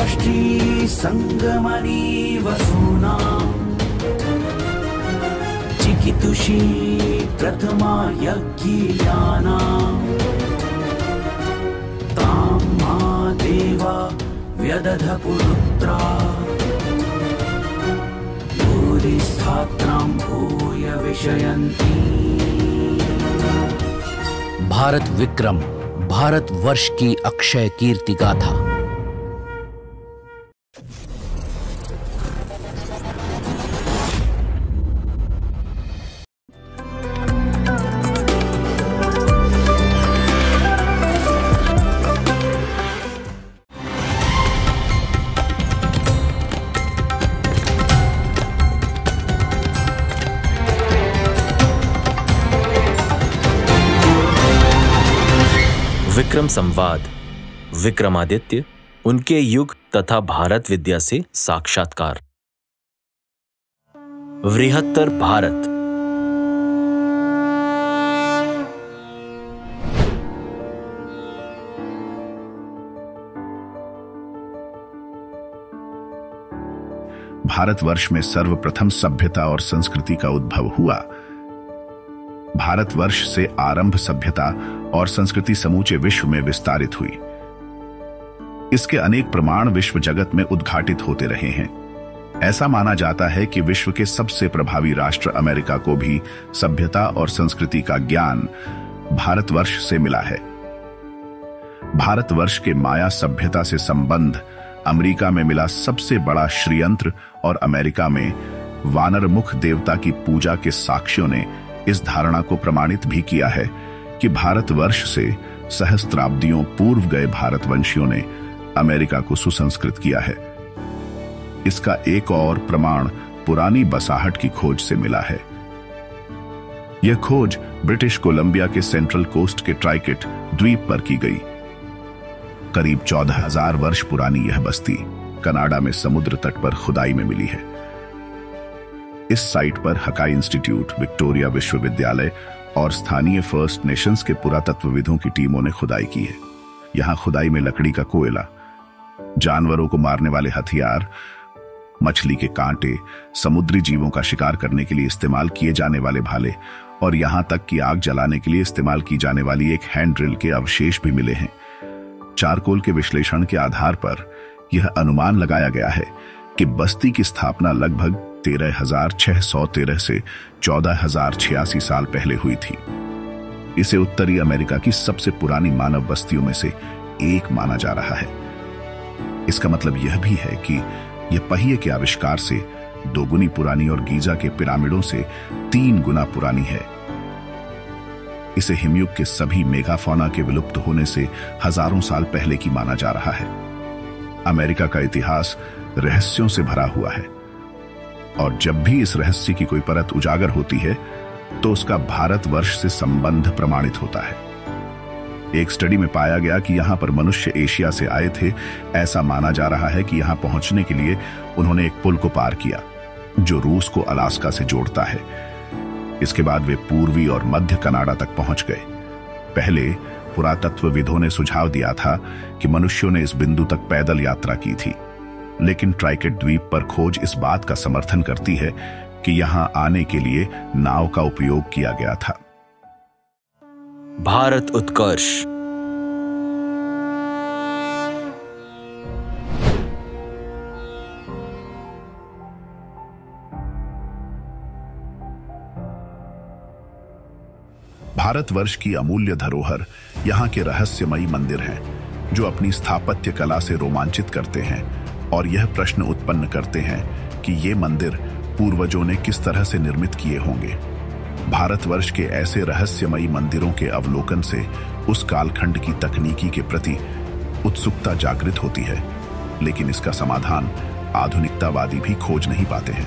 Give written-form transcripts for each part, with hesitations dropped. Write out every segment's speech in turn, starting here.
राष्ट्री संगमनी वसूना चिकितुषी प्रथमा यज्ञाना तामा देवा व्यदध पुरुत्रा भूरिस्थात्रां भूय विषयन्ति। भारत विक्रम भारत वर्ष की अक्षय कीर्ति गाथा। विक्रम संवाद, विक्रमादित्य, उनके युग तथा भारत विद्या से साक्षात्कार। वृहत्तर भारत। भारतवर्ष में सर्वप्रथम सभ्यता और संस्कृति का उद्भव हुआ। भारतवर्ष से आरंभ सभ्यता और संस्कृति समूचे विश्व में विस्तारित हुई। इसके अनेक प्रमाण विश्व जगत में उद्घाटित होते रहे हैं। ऐसा माना जाता है कि विश्व के सबसे प्रभावी राष्ट्र अमेरिका को भी सभ्यता और संस्कृति का ज्ञान भारतवर्ष से मिला है। भारतवर्ष के माया सभ्यता से संबंध अमेरिका में मिला सबसे बड़ा षड्यंत्र और अमेरिका में वानरमुख देवता की पूजा के साक्ष्यों ने इस धारणा को प्रमाणित भी किया है कि भारतवर्ष से सहस्त्राब्दियों पूर्व गए भारतवंशियों ने अमेरिका को सुसंस्कृत किया है। इसका एक और प्रमाण पुरानी बसाहट की खोज से मिला है। यह खोज ब्रिटिश कोलंबिया के सेंट्रल कोस्ट के ट्राइकेट द्वीप पर की गई। करीब 14,000 वर्ष पुरानी यह बस्ती कनाडा में समुद्र तट पर खुदाई में मिली है। इस साइट पर हकाई इंस्टीट्यूट, विक्टोरिया विश्वविद्यालय और स्थानीय फर्स्ट नेशंस के पुरातत्वविदों की टीमों ने खुदाई की है। यहां खुदाई में लकड़ी का कोयला, जानवरों को मारने वाले हथियार, मछली के कांटे, समुद्री जीवों का शिकार करने के लिए इस्तेमाल किए जाने वाले भाले और यहां तक कि आग जलाने के लिए इस्तेमाल की जाने वाली एक हैंड ड्रिल के अवशेष भी मिले हैं। चारकोल के विश्लेषण के आधार पर यह अनुमान लगाया गया है कि बस्ती की स्थापना लगभग 13,613 से 14,086 साल पहले हुई थी। इसे उत्तरी अमेरिका की सबसे पुरानी मानव बस्तियों में से एक माना जा रहा है। इसका मतलब यह भी है कि यह पहिए के आविष्कार से दोगुनी पुरानी और गीजा के पिरामिडों से 3 गुना पुरानी है। इसे हिमयुग के सभी मेगाफौना के विलुप्त होने से हजारों साल पहले की माना जा रहा है। अमेरिका का इतिहास रहस्यों से भरा हुआ है और जब भी इस रहस्य की कोई परत उजागर होती है तो उसका भारतवर्ष से संबंध प्रमाणित होता है। एक स्टडी में पाया गया कि यहां पर मनुष्य एशिया से आए थे। ऐसा माना जा रहा है कि यहां पहुंचने के लिए उन्होंने एक पुल को पार किया जो रूस को अलास्का से जोड़ता है। इसके बाद वे पूर्वी और मध्य कनाडा तक पहुंच गए। पहले पुरातत्वविदों ने सुझाव दिया था कि मनुष्यों ने इस बिंदु तक पैदल यात्रा की थी, लेकिन ट्राइकेट द्वीप पर खोज इस बात का समर्थन करती है कि यहां आने के लिए नाव का उपयोग किया गया था। भारत उत्कर्ष। भारतवर्ष की अमूल्य धरोहर यहां के रहस्यमयी मंदिर हैं, जो अपनी स्थापत्य कला से रोमांचित करते हैं और यह प्रश्न उत्पन्न करते हैं कि ये मंदिर पूर्वजों ने किस तरह से निर्मित किए होंगे। भारतवर्ष के ऐसे रहस्यमयी मंदिरों के अवलोकन से उस कालखंड की तकनीकी के प्रति उत्सुकता जागृत होती है, लेकिन इसका समाधान आधुनिकतावादी भी खोज नहीं पाते हैं।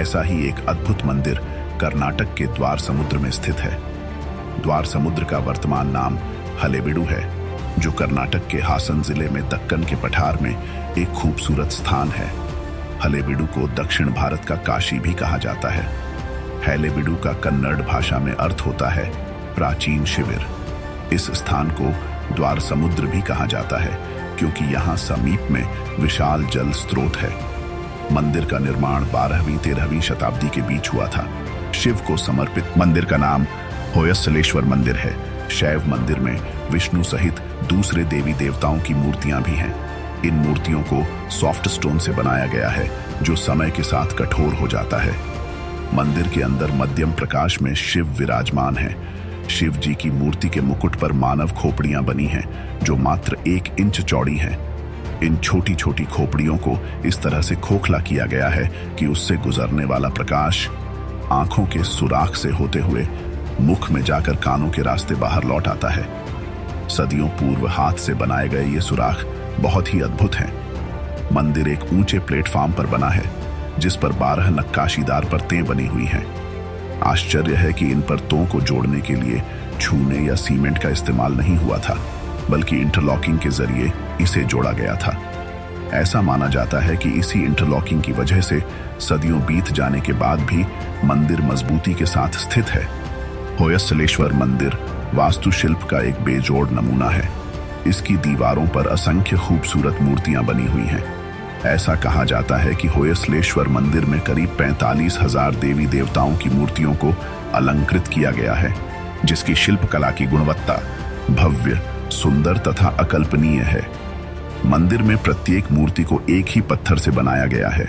ऐसा ही एक अद्भुत मंदिर कर्नाटक के द्वार समुद्र में स्थित है। द्वार समुद्र का वर्तमान नाम हलेबिडू है, जो कर्नाटक के हासन जिले में दक्कन के पठार में एक खूबसूरत स्थान है। हलेबिडू को दक्षिण भारत का काशी भी कहा जाता है। हलेबिडू का कन्नड़ भाषा में अर्थ होता है प्राचीन शिविर। इस स्थान को द्वार समुद्र भी कहा जाता है, क्योंकि यहाँ समीप में विशाल जल स्रोत है। मंदिर का निर्माण 12वीं-13वीं शताब्दी के बीच हुआ था। शिव को समर्पित मंदिर का नाम होयसलेश्वर मंदिर है। शैव मंदिर में विष्णु सहित दूसरे देवी देवताओं की मूर्तियां भी हैं। इन मूर्तियों को सॉफ्ट स्टोन से बनाया गया है जो समय के साथ कठोर हो जाता है। मंदिर के अंदर मध्यम प्रकाश में शिव विराजमान है। शिव जी की मूर्ति के मुकुट पर मानव खोपड़ियां बनी हैं जो मात्र 1 इंच चौड़ी हैं। इन छोटी छोटी खोपड़ियों को इस तरह से खोखला किया गया है कि उससे गुजरने वाला प्रकाश आंखों के सुराख से होते हुए मुख में जाकर कानों के रास्ते बाहर लौट आता है। सदियों पूर्व हाथ से बनाए गए ये सुराख बहुत ही अद्भुत हैं। मंदिर एक ऊंचे प्लेटफॉर्म पर बना है जिस पर 12 नक्काशीदार परतें बनी हुई हैं। आश्चर्य है कि इन परतों को जोड़ने के लिए छूने या सीमेंट का इस्तेमाल नहीं हुआ था, बल्कि इंटरलॉकिंग के जरिए इसे जोड़ा गया था। ऐसा माना जाता है कि इसी इंटरलॉकिंग की वजह से सदियों बीत जाने के बाद भी मंदिर मजबूती के साथ स्थित है। होयसलेश्वर मंदिर वास्तुशिल्प का एक बेजोड़ नमूना है। इसकी दीवारों पर असंख्य खूबसूरत मूर्तियां बनी हुई हैं। ऐसा कहा जाता है कि होयसलेश्वर मंदिर में करीब 45,000 देवी देवताओं की मूर्तियों को अलंकृत किया गया है, जिसकी शिल्पकला की गुणवत्ता भव्य, सुंदर तथा अकल्पनीय है। मंदिर में प्रत्येक मूर्ति को एक ही पत्थर से बनाया गया है।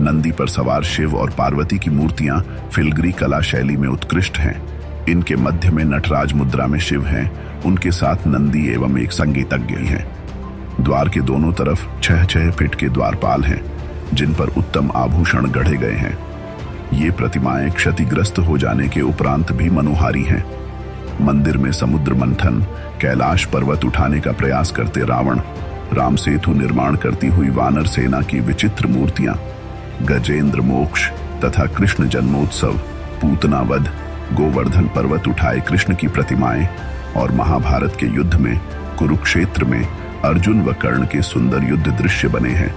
नंदी पर सवार शिव और पार्वती की मूर्तियां फिलग्री कला शैली में उत्कृष्ट हैं। इनके मध्य में नटराज मुद्रा में शिव हैं, उनके साथ नंदी एवं एक संगीतज्ञ हैं। द्वार के दोनों तरफ 6-6 फीट के द्वारपाल हैं जिन पर उत्तम आभूषण गढ़े गए हैं। ये प्रतिमाएं क्षतिग्रस्त हो जाने के उपरांत भी मनोहारी हैं। मंदिर में समुद्र मंथन, कैलाश पर्वत उठाने का प्रयास करते रावण, राम सेतु निर्माण करती हुई वानर सेना की विचित्र मूर्तियां, गजेंद्र मोक्ष तथा कृष्ण जन्मोत्सव, पूतना वध, गोवर्धन पर्वत उठाए कृष्ण की प्रतिमाएं और महाभारत के युद्ध में कुरुक्षेत्र में अर्जुन व कर्ण के सुंदर युद्ध दृश्य बने हैं।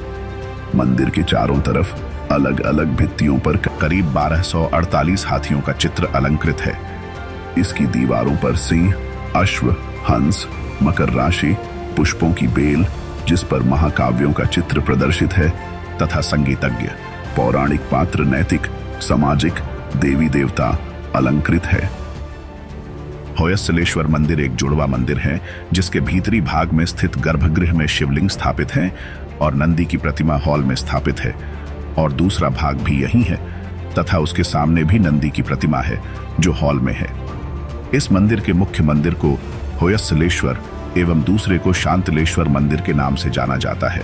मंदिर के चारों तरफ अलग अलग भित्तियों पर करीब 1248 हाथियों का चित्र अलंकृत है। इसकी दीवारों पर सिंह, अश्व, हंस, मकर राशि, पुष्पों की बेल जिस पर महाकाव्यों का चित्र प्रदर्शित है तथा संगीतज्ञ, पौराणिक पात्र, नैतिक, सामाजिक देवी देवता अलंकृत है। होयसलेश्वर मंदिर एक जुड़वा मंदिर है जिसके भीतरी भाग में स्थित गर्भगृह में शिवलिंग स्थापित है और नंदी की प्रतिमा हॉल में स्थापित है और दूसरा भाग भी यही है तथा उसके सामने भी नंदी की प्रतिमा है जो हॉल में है। इस मंदिर के मुख्य मंदिर को होयसलेश्वर एवं दूसरे को शांतलेश्वर मंदिर के नाम से जाना जाता है।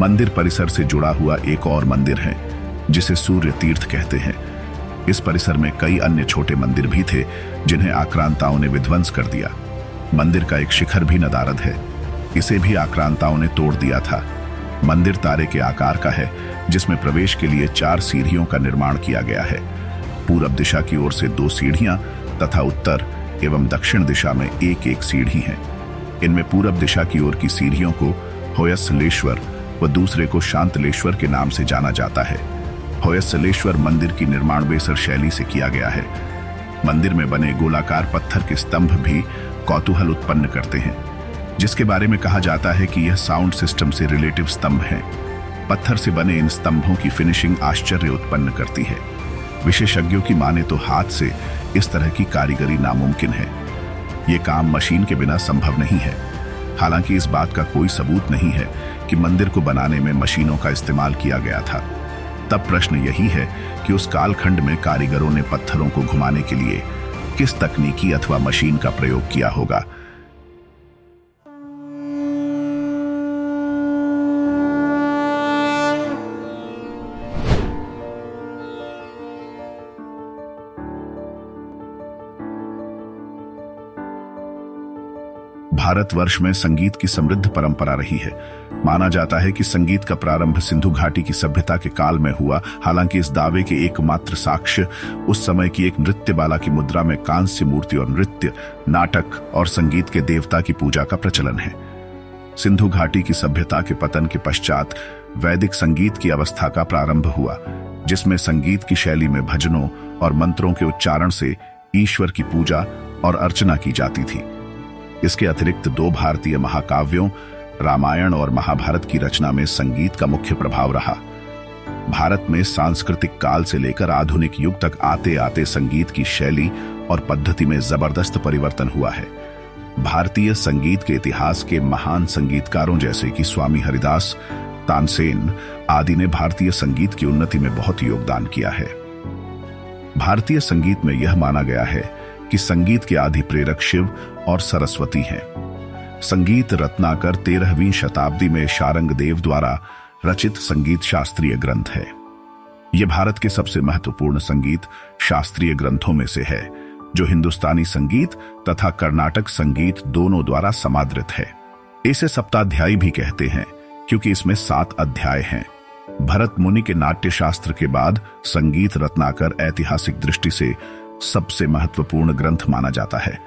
मंदिर परिसर से जुड़ा हुआ एक और मंदिर है जिसे सूर्य तीर्थ कहते हैं। इस परिसर में कई अन्य छोटे मंदिर भी थे जिन्हें आक्रांताओं ने विध्वंस कर दिया। मंदिर का एक शिखर भी नदारद है, इसे भी आक्रांताओं ने तोड़ दिया था। मंदिर तारे के आकार का है जिसमें प्रवेश के लिए 4 सीढ़ियों का निर्माण किया गया है। पूरब दिशा की ओर से 2 सीढ़ियां तथा उत्तर एवं दक्षिण दिशा में 1-1 सीढ़ी है। इनमें पूरब दिशा की ओर की सीढ़ियों को होयसलेश्वर व दूसरे को शांतलेश्वर के नाम से जाना जाता है। होयसलेश्वर मंदिर की निर्माण बेसर शैली से किया गया है। मंदिर में बने गोलाकार पत्थर के स्तंभ भी कौतूहल उत्पन्न करते हैं, जिसके बारे में कहा जाता है कि यह साउंड सिस्टम से रिलेटिव स्तंभ हैं। पत्थर से बने इन स्तंभों की फिनिशिंग आश्चर्य उत्पन्न करती है। विशेषज्ञों की माने तो हाथ से इस तरह की कारीगरी नामुमकिन है। ये काम मशीन के बिना संभव नहीं है। हालांकि इस बात का कोई सबूत नहीं है कि मंदिर को बनाने में मशीनों का इस्तेमाल किया गया था। तब प्रश्न यही है कि उस कालखंड में कारीगरों ने पत्थरों को घुमाने के लिए किस तकनीकी अथवा मशीन का प्रयोग किया होगा। भारतवर्ष में संगीत की समृद्ध परंपरा रही है। माना जाता है कि संगीत का प्रारंभ सिंधु घाटी की सभ्यता के काल में हुआ। हालांकि इस दावे के एकमात्र साक्ष्य उस समय की एक नृत्यबाला की मुद्रा में कांस्य मूर्ति और नृत्य, नाटक और संगीत के देवता की पूजा का प्रचलन है। सिंधु घाटी की सभ्यता के पतन के पश्चात वैदिक संगीत की अवस्था का प्रारंभ हुआ, जिसमें संगीत की शैली में भजनों और मंत्रों के उच्चारण से ईश्वर की पूजा और अर्चना की जाती थी। इसके अतिरिक्त 2 भारतीय महाकाव्यों रामायण और महाभारत की रचना में संगीत का मुख्य प्रभाव रहा। भारत में सांस्कृतिक काल से लेकर आधुनिक युग तक आते आते संगीत की शैली और पद्धति में जबरदस्त परिवर्तन हुआ है। भारतीय संगीत के इतिहास के महान संगीतकारों जैसे कि स्वामी हरिदास, तानसेन आदि ने भारतीय संगीत की उन्नति में बहुत योगदान किया है। भारतीय संगीत में यह माना गया है कि संगीत के आदि प्रेरक शिव और सरस्वती हैं। संगीत रत्नाकर 13वीं शताब्दी में शारंगदेव द्वारा रचित संगीत शास्त्रीय ग्रंथ है। यह भारत के सबसे महत्वपूर्ण संगीत शास्त्रीय ग्रंथों में से है, जो हिंदुस्तानी संगीत तथा कर्नाटक संगीत दोनों द्वारा समादृत है। इसे सप्ताध्यायी भी कहते हैं क्योंकि इसमें 7 अध्याय हैं। भरत मुनि के नाट्य शास्त्र के बाद संगीत रत्नाकर ऐतिहासिक दृष्टि से सबसे महत्वपूर्ण ग्रंथ माना जाता है।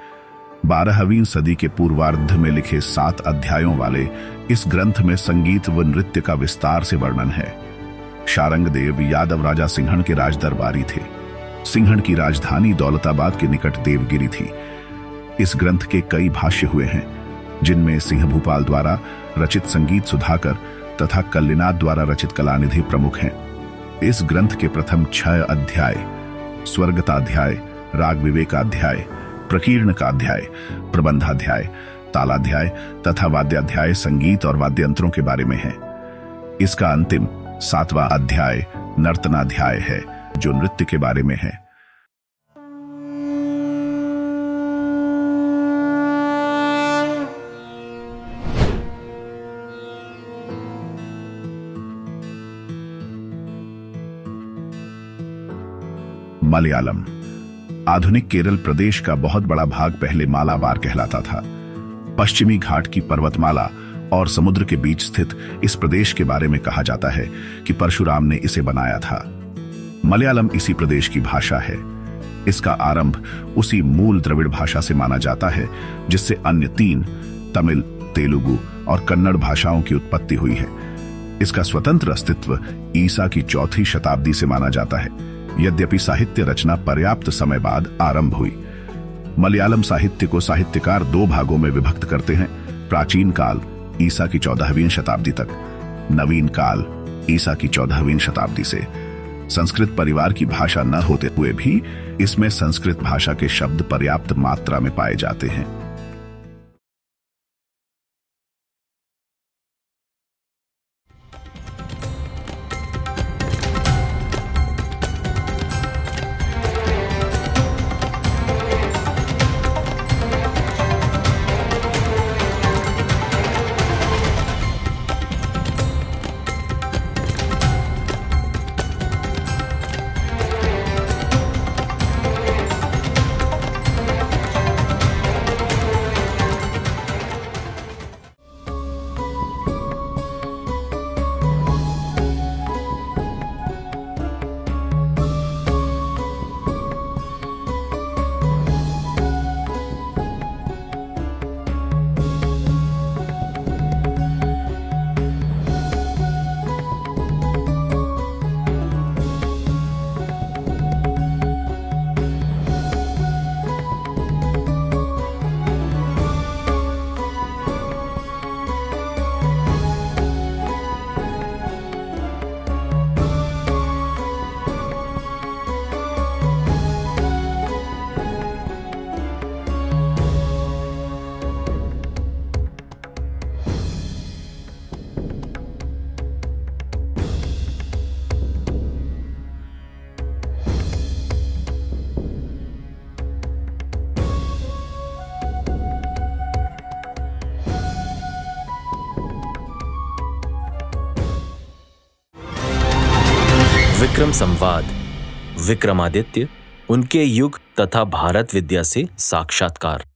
12वीं सदी के पूर्वार्ध में लिखे 7 अध्यायों वाले इस ग्रंथ में संगीत व नृत्य का विस्तार से वर्णन है। शारंगदेव यादवराजा सिंहण के राजदरबारी थे। सिंहण की राजधानी दौलताबाद के निकट देवगिरी थी। इस ग्रंथ के कई भाष्य हुए हैं, जिनमें सिंह भूपाल द्वारा रचित संगीत सुधाकर तथा कल्यानाथ द्वारा रचित कलानिधि प्रमुख हैं। इस ग्रंथ के प्रथम 6 अध्याय स्वर्गताध्याय, राग विवेकाध्याय, प्रकीर्णकाध्याय, प्रबंधाध्याय, तालाध्याय तथा वाद्याध्याय संगीत और वाद्ययंत्रों के बारे में हैं। इसका अंतिम 7वां अध्याय नर्तनाध्याय है, जो नृत्य के बारे में है। मलयालम आधुनिक केरल प्रदेश का बहुत बड़ा भाग पहले मालाबार कहलाता था। पश्चिमी घाट की पर्वतमाला और समुद्र के बीच स्थित इस प्रदेश के बारे में कहा जाता है कि परशुराम ने इसे बनाया था। मलयालम इसी प्रदेश की भाषा है। इसका आरंभ उसी मूल द्रविड़ भाषा से माना जाता है जिससे अन्य 3 तमिल, तेलुगु और कन्नड़ भाषाओं की उत्पत्ति हुई है। इसका स्वतंत्र अस्तित्व ईसा की 4वीं शताब्दी से माना जाता है, यद्यपि साहित्य रचना पर्याप्त समय बाद आरंभ हुई। मलयालम साहित्य को साहित्यकार 2 भागों में विभक्त करते हैं: प्राचीन काल ईसा की 14वीं शताब्दी तक, नवीन काल ईसा की 14वीं शताब्दी से। संस्कृत परिवार की भाषा न होते हुए भी इसमें संस्कृत भाषा के शब्द पर्याप्त मात्रा में पाए जाते हैं। विक्रम संवाद विक्रमादित्य उनके युग तथा भारत विद्या से साक्षात्कार।